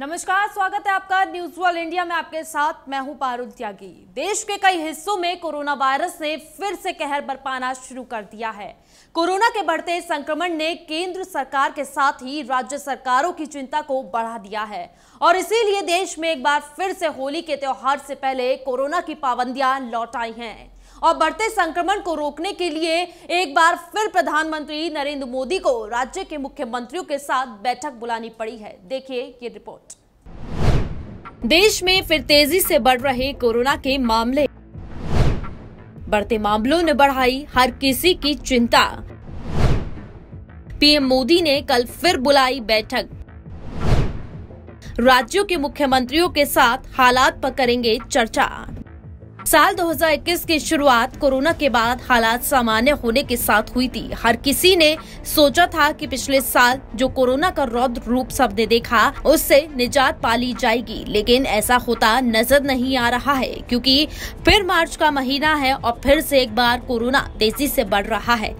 नमस्कार, स्वागत है आपका न्यूज़वाल इंडिया में। आपके साथ मैं हूं पारुल त्यागी। देश के कई हिस्सों में कोरोना वायरस ने फिर से कहर बरपाना शुरू कर दिया है। कोरोना के बढ़ते संक्रमण ने केंद्र सरकार के साथ ही राज्य सरकारों की चिंता को बढ़ा दिया है और इसीलिए देश में एक बार फिर से होली के त्योहार से पहले कोरोना की पाबंदियां लौट आई हैं और बढ़ते संक्रमण को रोकने के लिए एक बार फिर प्रधानमंत्री नरेंद्र मोदी को राज्य के मुख्यमंत्रियों के साथ बैठक बुलानी पड़ी है। देखिए ये रिपोर्ट। देश में फिर तेजी से बढ़ रहे कोरोना के मामले, बढ़ते मामलों ने बढ़ाई हर किसी की चिंता। पीएम मोदी ने कल फिर बुलाई बैठक, राज्यों के मुख्यमंत्रियों के साथ हालात पर करेंगे चर्चा। साल 2021 की शुरुआत कोरोना के बाद हालात सामान्य होने के साथ हुई थी। हर किसी ने सोचा था कि पिछले साल जो कोरोना का रौद्र रूप सबने देखा उससे निजात पा ली जाएगी, लेकिन ऐसा होता नजर नहीं आ रहा है क्योंकि फिर मार्च का महीना है और फिर से एक बार कोरोना तेजी से बढ़ रहा है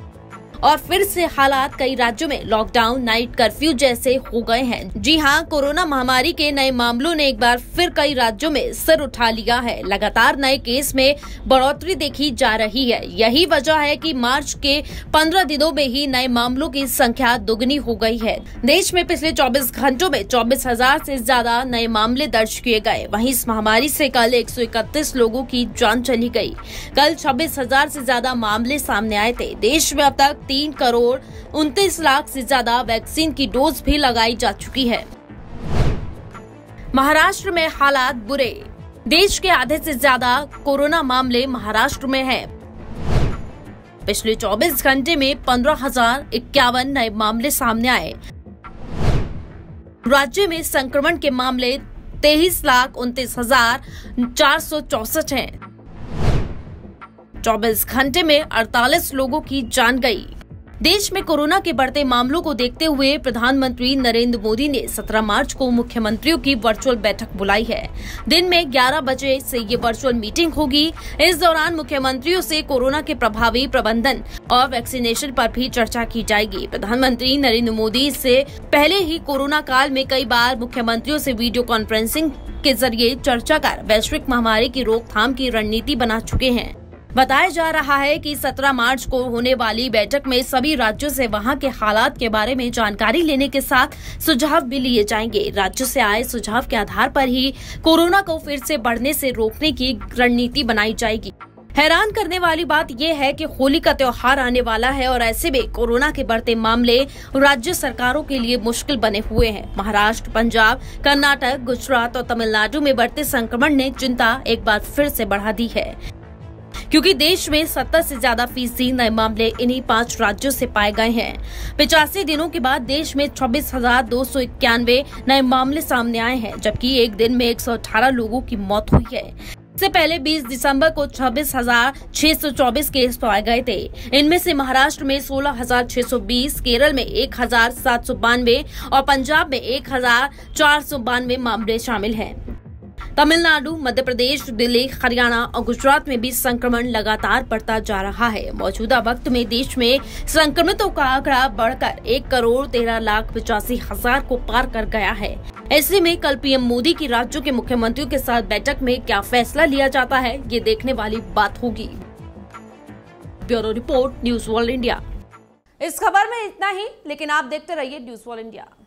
और फिर से हालात कई राज्यों में लॉकडाउन, नाइट कर्फ्यू जैसे हो गए हैं। जी हां, कोरोना महामारी के नए मामलों ने एक बार फिर कई राज्यों में सर उठा लिया है। लगातार नए केस में बढ़ोतरी देखी जा रही है। यही वजह है कि मार्च के 15 दिनों में ही नए मामलों की संख्या दोगुनी हो गई है। देश में पिछले 24 घंटों में 24,000 से ज्यादा नए मामले दर्ज किए गए। वहीं इस महामारी से कल 131 लोगों की जान चली गई। कल 26,000 से ज्यादा मामले सामने आए थे। देश में अब तक 3,29,00,000 से ज्यादा वैक्सीन की डोज भी लगाई जा चुकी है। महाराष्ट्र में हालात बुरे। देश के आधे से ज्यादा कोरोना मामले महाराष्ट्र में हैं। पिछले 24 घंटे में 15,051 नए मामले सामने आए। राज्य में संक्रमण के मामले 23,29,464 है। 24 घंटे में 48 लोगों की जान गई। देश में कोरोना के बढ़ते मामलों को देखते हुए प्रधानमंत्री नरेंद्र मोदी ने 17 मार्च को मुख्यमंत्रियों की वर्चुअल बैठक बुलाई है। दिन में 11 बजे से ये वर्चुअल मीटिंग होगी। इस दौरान मुख्यमंत्रियों से कोरोना के प्रभावी प्रबंधन और वैक्सीनेशन पर भी चर्चा की जाएगी। प्रधानमंत्री नरेंद्र मोदी से पहले ही कोरोना काल में कई बार मुख्यमंत्रियों से वीडियो कॉन्फ्रेंसिंग के जरिए चर्चा कर वैश्विक महामारी की रोकथाम की रणनीति बना चुके हैं। बताया जा रहा है कि 17 मार्च को होने वाली बैठक में सभी राज्यों से वहां के हालात के बारे में जानकारी लेने के साथ सुझाव भी लिए जाएंगे। राज्यों से आए सुझाव के आधार पर ही कोरोना को फिर से बढ़ने से रोकने की रणनीति बनाई जाएगी। हैरान करने वाली बात यह है कि होली का त्योहार आने वाला है और ऐसे में कोरोना के बढ़ते मामले राज्य सरकारों के लिए मुश्किल बने हुए हैं। महाराष्ट्र, पंजाब, कर्नाटक, गुजरात और तमिलनाडु में बढ़ते संक्रमण ने चिंता एक बार फिर से बढ़ा दी है क्योंकि देश में 70% से ज्यादा नए मामले इन्हीं 5 राज्यों से पाए गए हैं। 85 दिनों के बाद देश में 26,291 नए मामले सामने आए हैं, जबकि एक दिन में 118 लोगों की मौत हुई है। इससे पहले 20 दिसंबर को 26,624 केस पाए गए थे। इनमें से महाराष्ट्र में 16,620, केरल में 1,792 और पंजाब में 1,492 मामले शामिल हैं। तमिलनाडु, मध्य प्रदेश, दिल्ली, हरियाणा और गुजरात में भी संक्रमण लगातार बढ़ता जा रहा है। मौजूदा वक्त में देश में संक्रमितों का आंकड़ा बढ़कर 1,13,85,000 को पार कर गया है। ऐसे में कल पीएम मोदी की राज्यों के मुख्यमंत्रियों के साथ बैठक में क्या फैसला लिया जाता है, ये देखने वाली बात होगी। Bureau report, news world India. इस खबर में इतना ही, लेकिन आप देखते रहिए न्यूज़ वर्ल्ड इंडिया।